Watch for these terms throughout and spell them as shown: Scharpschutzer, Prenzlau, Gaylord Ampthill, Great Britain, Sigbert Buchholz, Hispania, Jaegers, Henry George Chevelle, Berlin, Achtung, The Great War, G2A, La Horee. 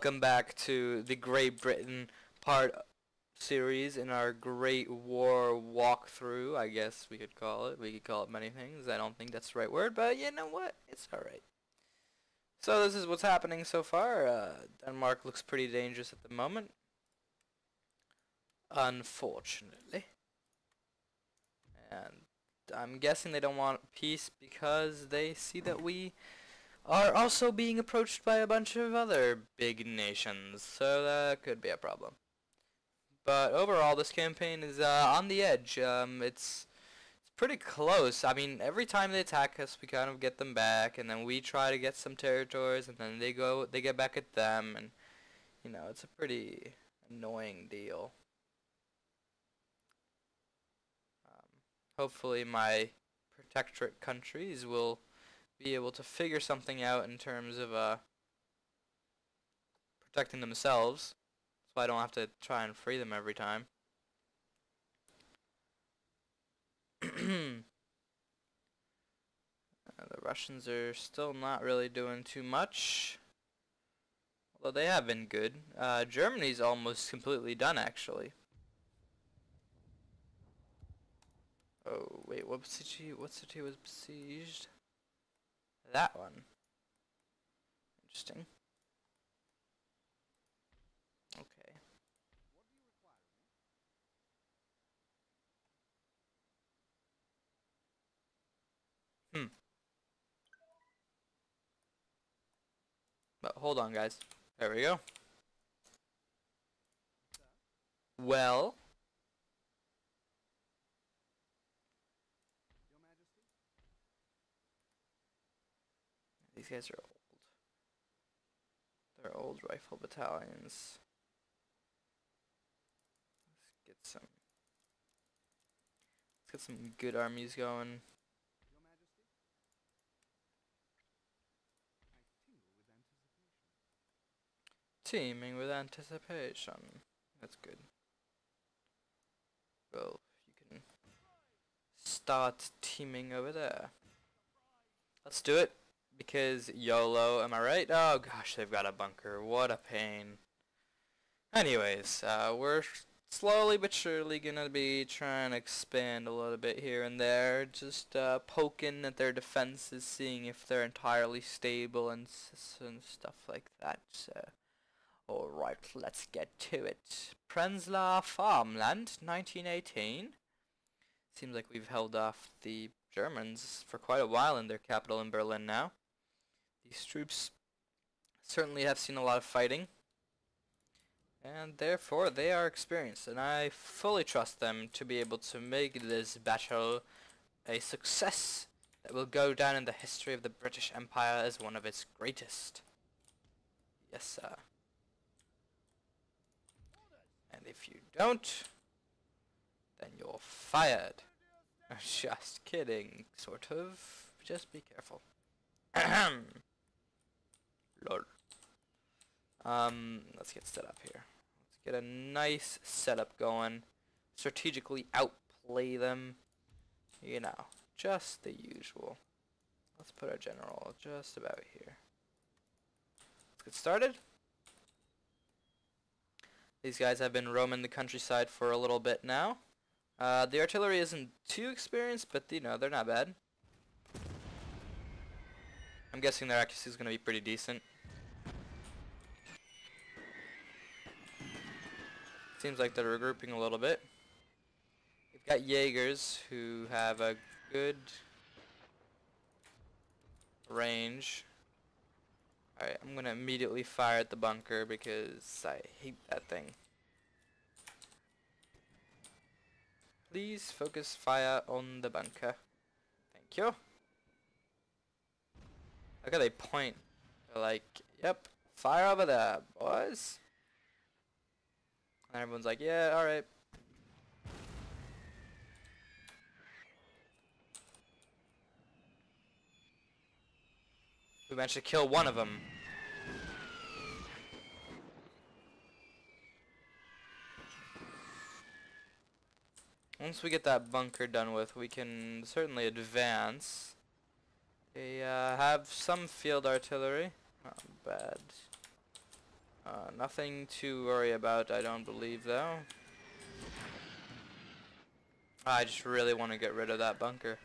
Welcome back to the Great Britain part series in our Great War walkthrough, I guess we could call it. We could call it many things. I don't think that's the right word, but you know what? It's alright. So this is what's happening so far. Denmark looks pretty dangerous at the moment, unfortunately. And I'm guessing they don't want peace because they see that we are also being approached by a bunch of other big nations, so that could be a problem. But overall, this campaign is on the edge. It's pretty close. I mean, every time they attack us, we kind of get them back, and then we try to get some territories, and then they get back at them, and you know, it's a pretty annoying deal. Hopefully, my protectorate countries will be able to figure something out in terms of protecting themselves, so I don't have to try and free them every time. The Russians are still not really doing too much, although they have been good. Germany's almost completely done, actually. Oh wait, what city was besieged? That one. Interesting. Okay. But hold on, guys. There we go. Well, these guys are old. They're old rifle battalions. Let's get some good armies going. Your Majesty? Teaming with anticipation. That's good. Well, you can start teaming over there. Let's do it. Because YOLO, am I right? Oh gosh, they've got a bunker. What a pain. Anyways, we're slowly but surely gonna be trying to expand a little bit here and there. Just poking at their defenses, seeing if they're entirely stable and stuff like that. So, alright, let's get to it. Prenzlau farmland, 1918. Seems like we've held off the Germans for quite a while in their capital in Berlin now. These troops certainly have seen a lot of fighting, and therefore they are experienced, and I fully trust them to be able to make this battle a success that will go down in the history of the British Empire as one of its greatest. Yes, sir. And if you don't, then you're fired. Just kidding, sort of. Just be careful. Lord. Let's get set up here. Let's get a nice setup going. Strategically outplay them. You know, just the usual. Let's put our general just about here. Let's get started. These guys have been roaming the countryside for a little bit now. The artillery isn't too experienced, but you know, they're not bad. I'm guessing their accuracy is going to be pretty decent. Seems like they're regrouping a little bit. We've got Jaegers who have a good range. Alright, I'm going to immediately fire at the bunker because I hate that thing. Please focus fire on the bunker. Thank you. Look how they point. They're like, yep, fire over there, boys. And everyone's like, yeah, alright. We managed to kill one of them. Once we get that bunker done with, we can certainly advance. They have some field artillery. Not bad. Nothing to worry about, I don't believe, though. I just really want to get rid of that bunker.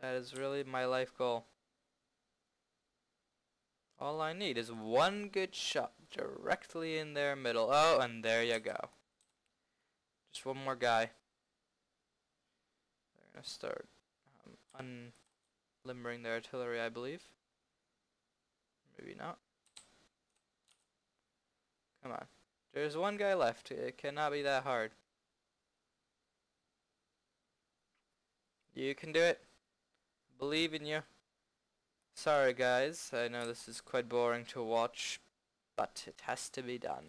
That is really my life goal. All I need is one good shot directly in their middle. Oh, and there you go. Just one more guy. They're going to start unlimbering their artillery, I believe. Maybe not. Come on. There's one guy left. It cannot be that hard. You can do it. Believe in you. Sorry guys, I know this is quite boring to watch, but it has to be done.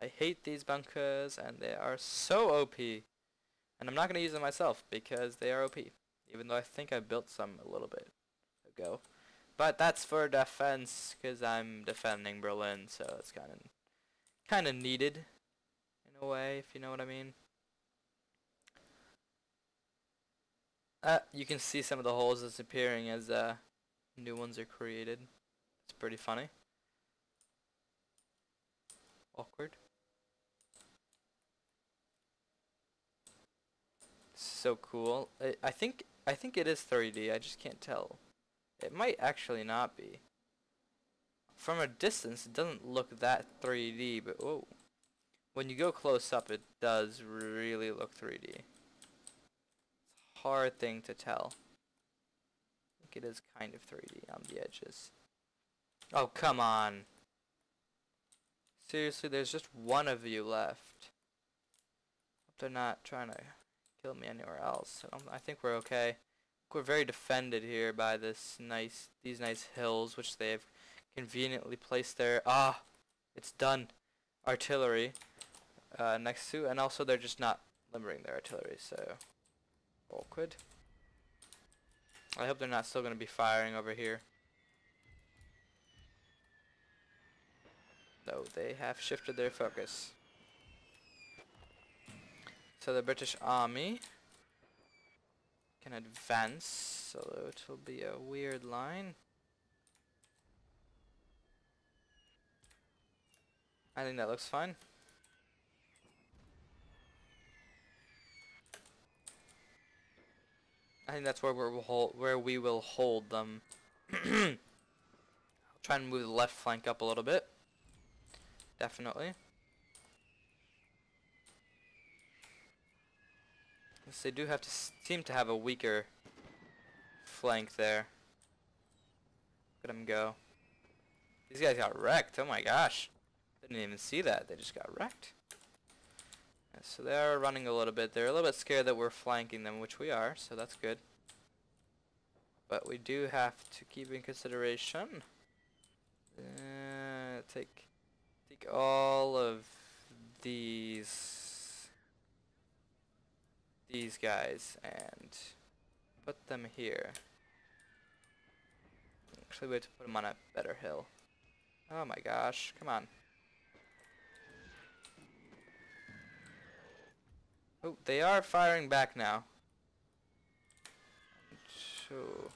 I hate these bunkers and they are so OP. And I'm not going to use them myself because they are OP. Even though I think I built some a little bit ago. But that's for defense, because I'm defending Berlin, so it's kind of needed in a way, if you know what I mean. You can see some of the holes disappearing as new ones are created. It's pretty funny. Awkward. So cool. I think it is 3D. I just can't tell. It might actually not be. From a distance, it doesn't look that 3D, but whoa. When you go close up, it does really look 3D. It's a hard thing to tell. I think it is kind of 3D on the edges. Oh, come on. Seriously, there's just one of you left. Hope they're not trying to kill me anywhere else. I think we're okay. We're very defended here by these nice hills, which they have conveniently placed their it's done artillery next to, and also they're just not limbering their artillery, so awkward. I hope they're not still going to be firing over here. No, they have shifted their focus. So the British Army can advance, although it will be a weird line. I think that looks fine. I think that's where we will hold them. I'll try and move the left flank up a little bit. Definitely. They do have to seem to have a weaker flank there. Look at them go. These guys got wrecked. Oh my gosh. Didn't even see that. They just got wrecked. Yeah, so they're running a little bit. They're a little bit scared that we're flanking them, which we are, so that's good. But we do have to keep in consideration. Take all of these guys and put them here. Actually, we have to put them on a better hill. Oh my gosh, come on. Oh, they are firing back now. So,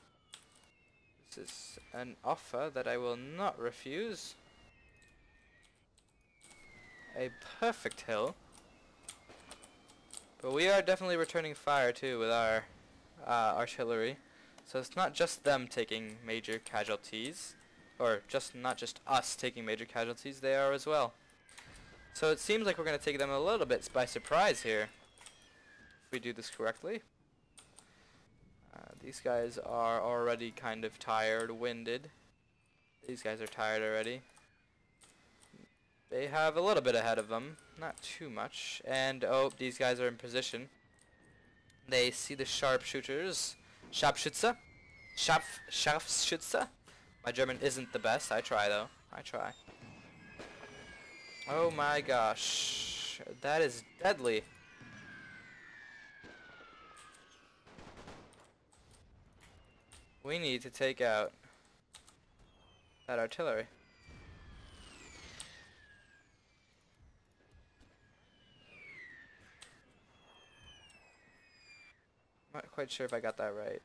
this is an offer that I will not refuse. A perfect hill. But we are definitely returning fire too with our artillery, so it's not just them taking major casualties, or not just us taking major casualties, they are as well. So it seems like we're going to take them a little bit by surprise here, if we do this correctly. These guys are already kind of tired, winded. These guys are tired already. They have a little bit ahead of them, not too much, and oh, these guys are in position. They see the sharpshooters, Scharpschutzer. My German isn't the best, I try though, I try. Oh my gosh, that is deadly. We need to take out that artillery. Not quite sure if I got that right.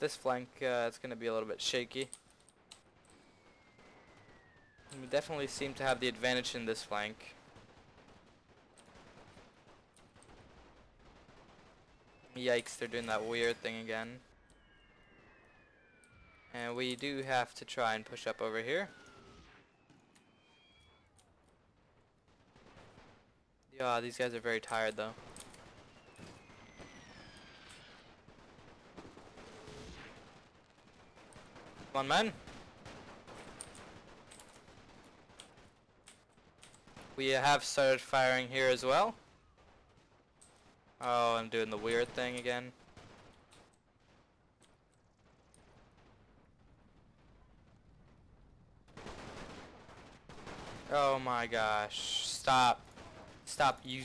this flank, it's going to be a little bit shaky. We definitely seem to have the advantage in this flank. Yikes, they're doing that weird thing again. And we do have to try and push up over here. Yeah, these guys are very tired though. Come on, man. We have started firing here as well. Oh, I'm doing the weird thing again. Oh my gosh. Stop. Stop, you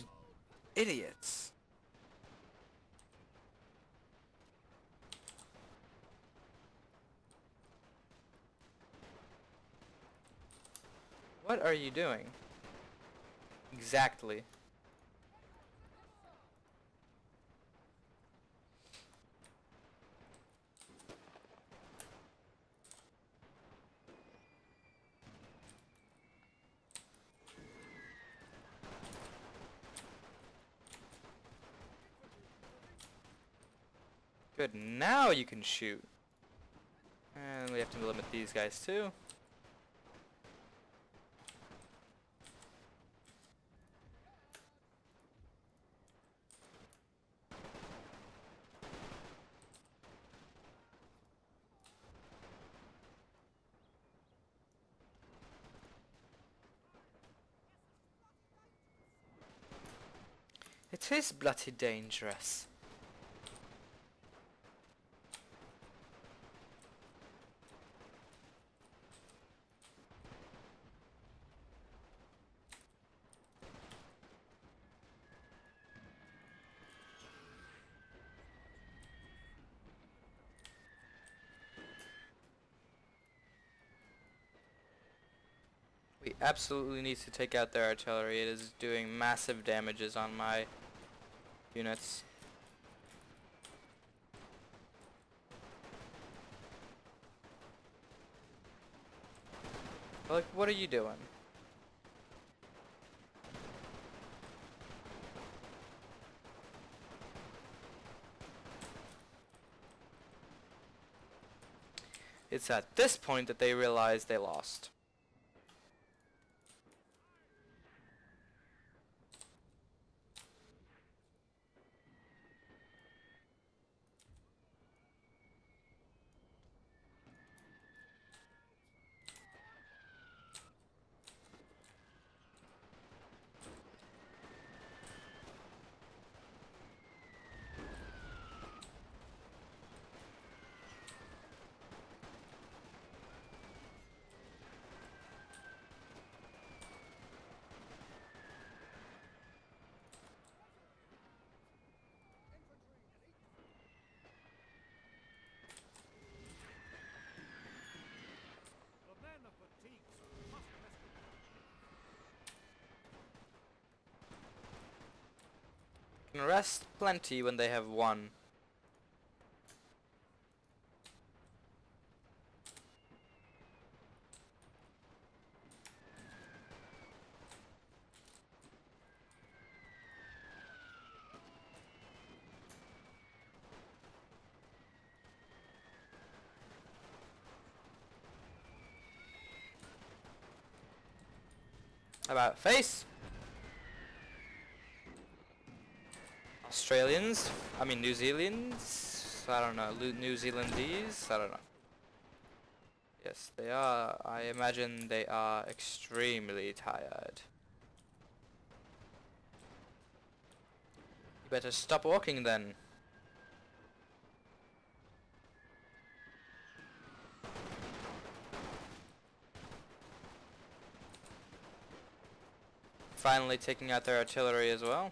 idiots. What are you doing? Exactly. Good, now you can shoot. And we have to limit these guys too. It is bloody dangerous. We absolutely need to take out their artillery. It is doing massive damages on my units. Like, what are you doing? It's at this point that they realize they lost. Can rest plenty when they have won. How about face? Australians, I mean New Zealand's, I don't know, New Zealandese, I don't know. Yes, they are, I imagine they are extremely tired. You better stop walking then. Finally taking out their artillery as well.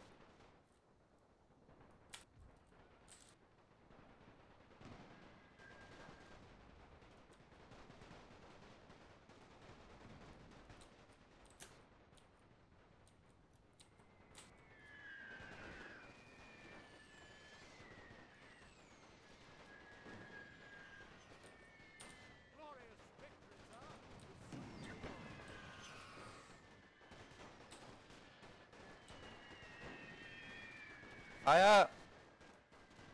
Hiya!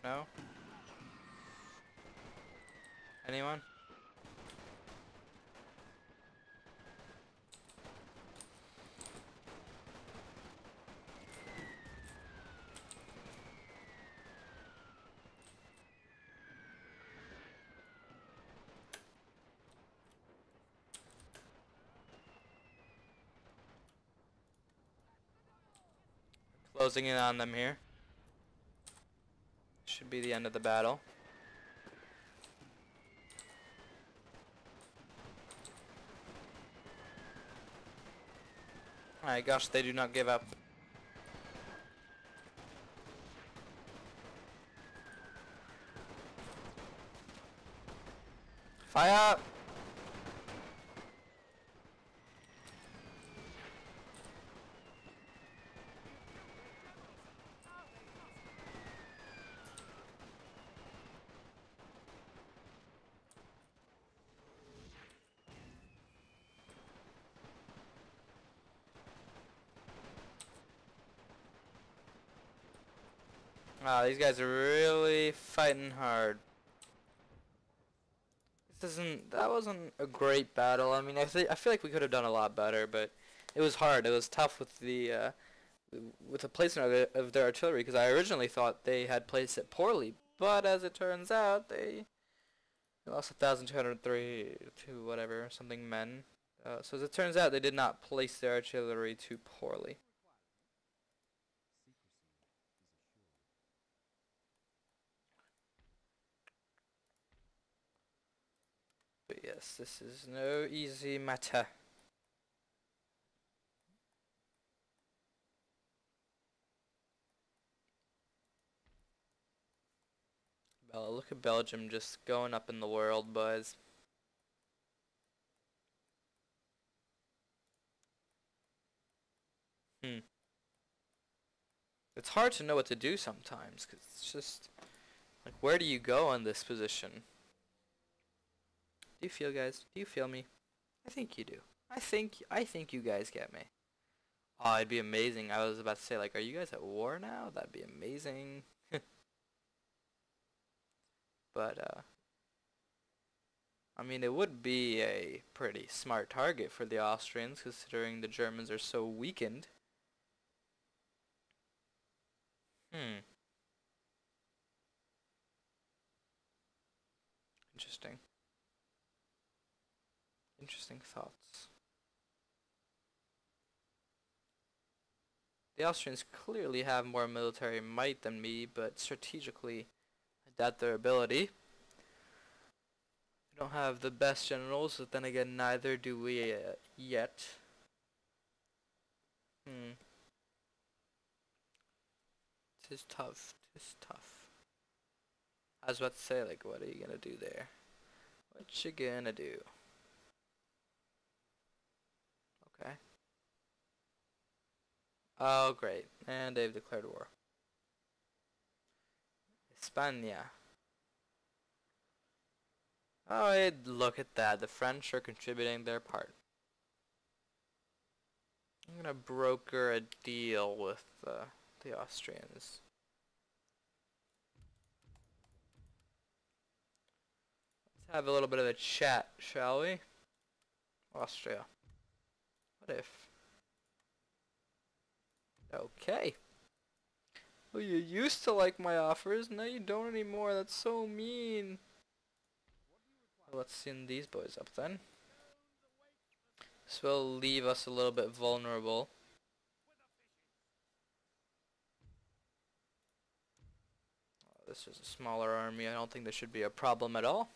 No? Anyone? Closing in on them here. Should be the end of the battle. My gosh, they do not give up. Fire! Wow, these guys are really fighting hard. That wasn't a great battle. I mean, I feel like we could have done a lot better, but it was hard. It was tough with the placement of their artillery, because I originally thought they had placed it poorly, but as it turns out, they lost 1,203 to whatever, something men. So as it turns out, they did not place their artillery too poorly. Yes, this is no easy matter. Look at Belgium just going up in the world, boys. It's hard to know what to do sometimes, because it's just like, where do you go on this position? Do you feel, guys? Do you feel me? I think you do. I think you guys get me. Oh, it'd be amazing. I was about to say, like, are you guys at war now? That'd be amazing. But, I mean, it would be a pretty smart target for the Austrians, considering the Germans are so weakened. Interesting. Interesting thoughts. The Austrians clearly have more military might than me, but strategically I doubt their ability. We don't have the best generals, but then again neither do we yet. This is tough. This is tough. I was about to say, like, what are you gonna do there? What you gonna do? Okay. Oh, great. And they've declared war. Hispania. Oh, hey, look at that. The French are contributing their part. I'm going to broker a deal with the Austrians. Let's have a little bit of a chat, shall we? Austria. What if? Okay. Well, you used to like my offers, now you don't anymore. That's so mean. Well, let's send these boys up then. This will leave us a little bit vulnerable. Oh, this is a smaller army. I don't think this should be a problem at all.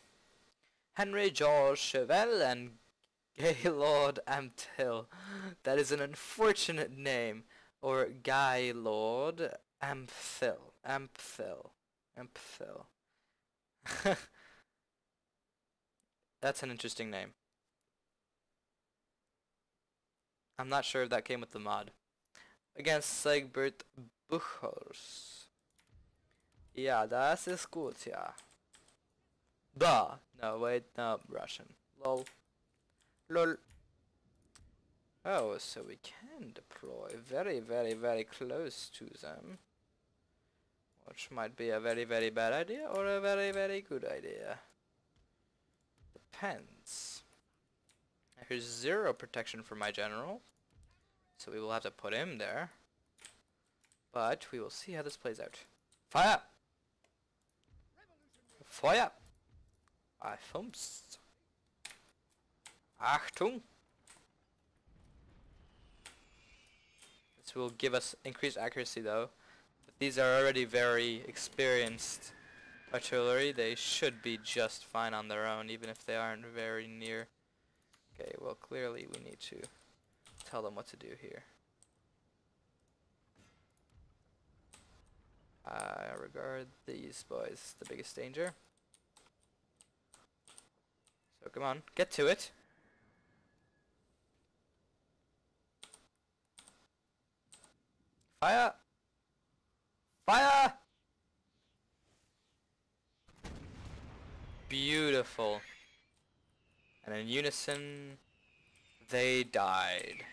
Henry George Chevelle and Gaylord Ampthill. That is an unfortunate name. Or Gaylord Ampthill. Ampthill. That's an interesting name. I'm not sure if that came with the mod. Against Sigbert Buchholz. Yeah, das ist gut, yeah. Duh. No, wait, no, Russian. Lol. Lol. Oh, so we can deploy very, very, very close to them. Which might be a very, very bad idea or a very, very good idea. Depends. Here's zero protection for my general, so we will have to put him there. But we will see how this plays out. Fire! Feuer! I fumst. Achtung! This will give us increased accuracy though. But these are already very experienced artillery. They should be just fine on their own, even if they aren't very near. Okay, well clearly we need to tell them what to do here. I regard these boys the biggest danger. So come on, get to it. Fire! Fire! Beautiful. And in unison, they died.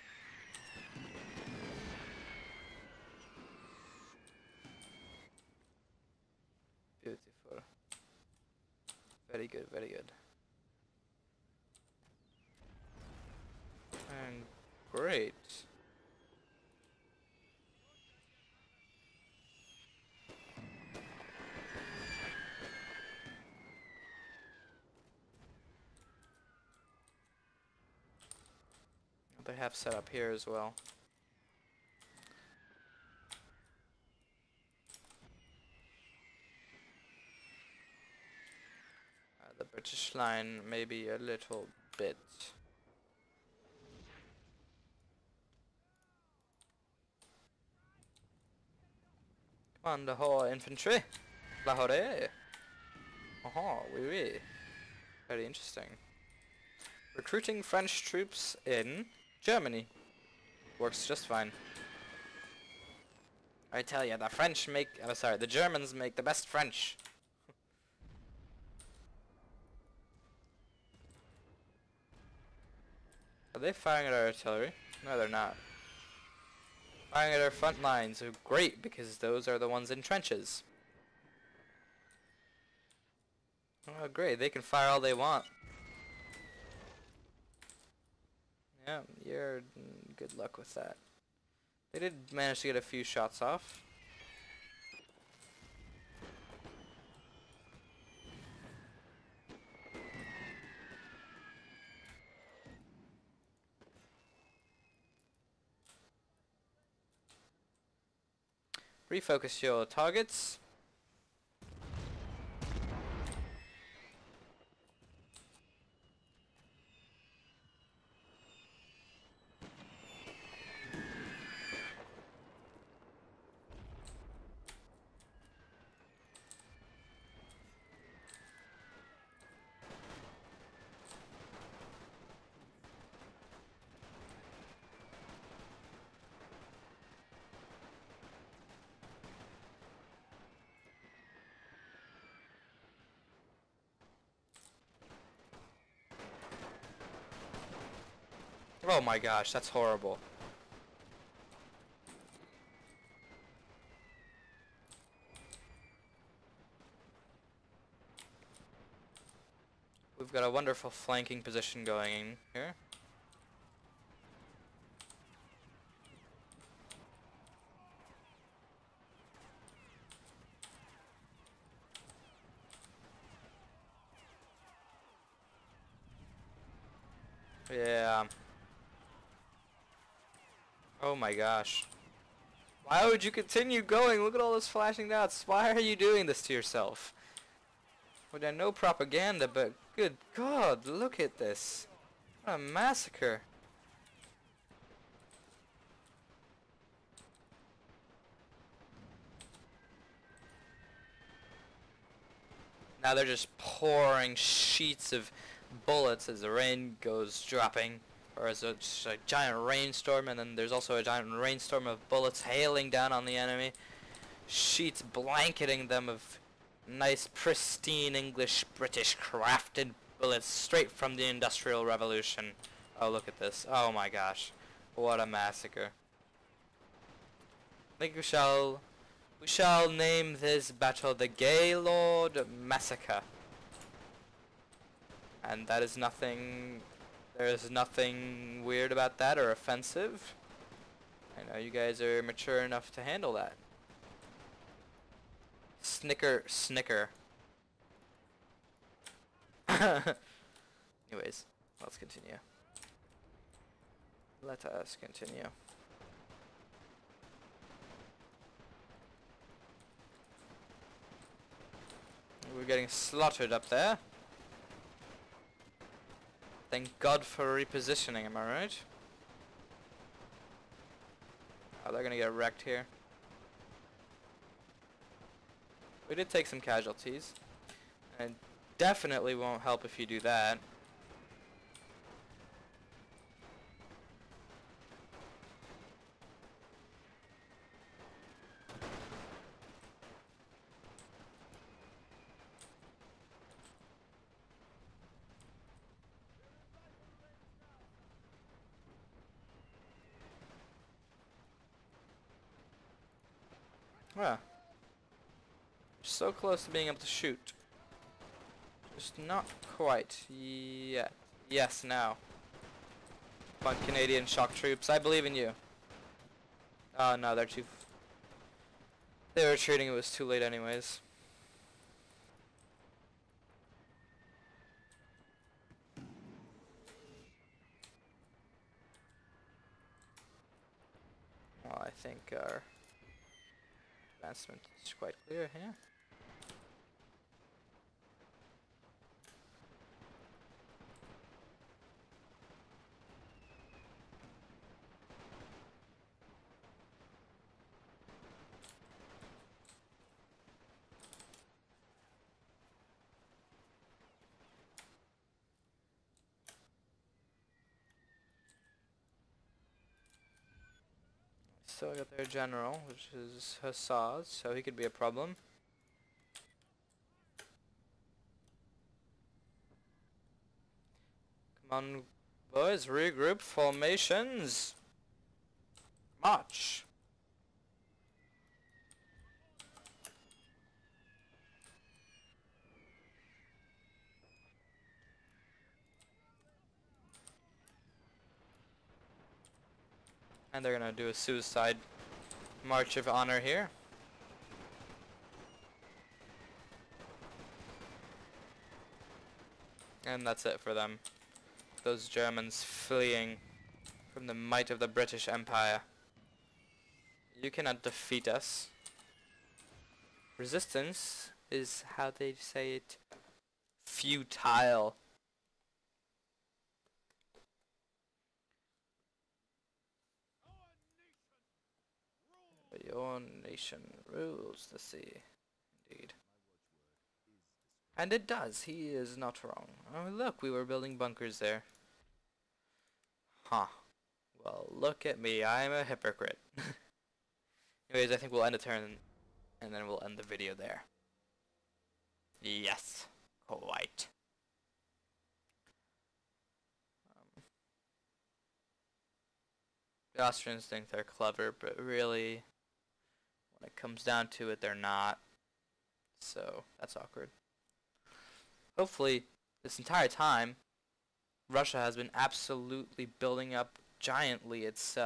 Beautiful. Very good, very good. And great. They have set up here as well. The British line maybe a little bit. Come on, the whole infantry. La Horee. Aha, oui, oui. Very interesting. Recruiting French troops in Germany. Works just fine. I tell you, the French make... I'm sorry, the Germans make the best French. Are they firing at our artillery? No, they're not. Firing at our front lines are great, because those are the ones in trenches. Oh, great. They can fire all they want. Yeah, you're good luck with that. They did manage to get a few shots off. Refocus your targets. Oh my gosh, that's horrible. We've got a wonderful flanking position going in here. Yeah. Oh my gosh. Why would you continue going? Look at all those flashing dots. Why are you doing this to yourself? Well, there's no propaganda, but good God, look at this. What a massacre. Now they're just pouring sheets of bullets as the rain goes dropping. Or as a giant rainstorm, and then there's also a giant rainstorm of bullets hailing down on the enemy. Sheets blanketing them of nice, pristine English, British crafted bullets straight from the Industrial Revolution. Oh, look at this. Oh my gosh. What a massacre. I think we shall We shall name this battle the Gaylord Massacre. And that is nothing... There is nothing weird about that or offensive. I know you guys are mature enough to handle that. Snicker, snicker. Anyways, let's continue. Let us continue. We're getting slaughtered up there. Thank God for repositioning, am I right? Oh, they're gonna get wrecked here. We did take some casualties. And it definitely won't help if you do that. Wow. So close to being able to shoot. Just not quite yet. Yes, now. Come on, Canadian shock troops. I believe in you. Oh, no, they're too... They were retreating. It was too late anyways. Well, I think our... advancement is quite clear here. So I got their general, which is Hussars, so he could be a problem. Come on, boys, regroup formations. March. And they're gonna do a suicide march of honor here. And that's it for them. Those Germans fleeing from the might of the British Empire. You cannot defeat us. Resistance is, how they say it, futile. Your nation rules the sea, indeed. And it does. He is not wrong. Oh, look, we were building bunkers there. Huh. Well, look at me. I'm a hypocrite. Anyways, I think we'll end a turn, and then we'll end the video there. Yes. Quite. The Austrians think they're clever, but really... when it comes down to it, they're not. So, that's awkward. Hopefully, this entire time, Russia has been absolutely building up giantly its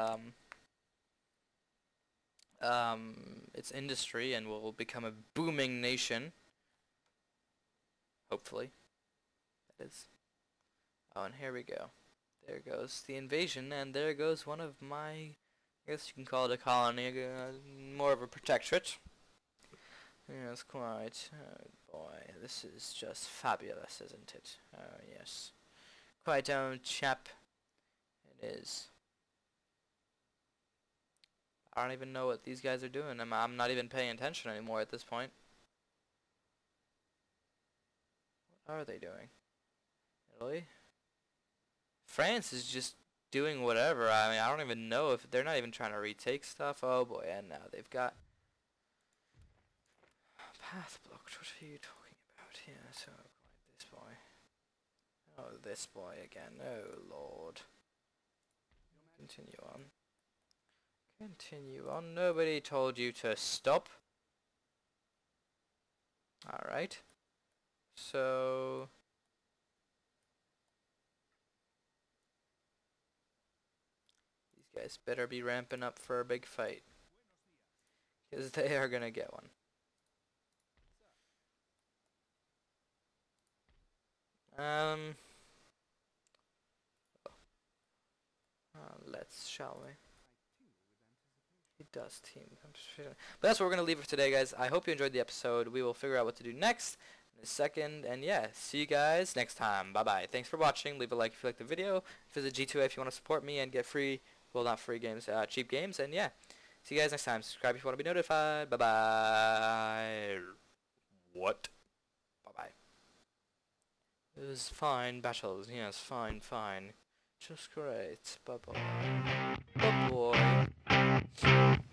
industry and will become a booming nation. Hopefully. That is. Oh, and here we go. There goes the invasion, and there goes one of my... I guess you can call it a colony, more of a protectorate. Yes, quite. Oh boy, this is just fabulous, isn't it? Oh yes. Quite old chap. It is. I don't even know what these guys are doing. I'm not even paying attention anymore at this point. What are they doing? Italy? France is just... doing whatever. I mean, I don't even know if they're not even trying to retake stuff. Oh boy, and now they've got path blocked. What are you talking about here? So quite this boy. Oh, this boy again. Oh lord. Continue on. Continue on. Nobody told you to stop. Alright. So... these guys better be ramping up for a big fight. Because they are going to get one. Let's, shall we? It does team. But that's what we're going to leave for today, guys. I hope you enjoyed the episode. We will figure out what to do next in a second. And yeah, see you guys next time. Bye-bye. Thanks for watching. Leave a like if you liked the video. Visit G2A if you want to support me and get free, well, not free games, cheap games. And yeah, see you guys next time. Subscribe if you want to be notified. Bye-bye. What? Bye-bye. It was fine battles. Yes, fine, fine. Just great. Bye-bye. Bye-bye.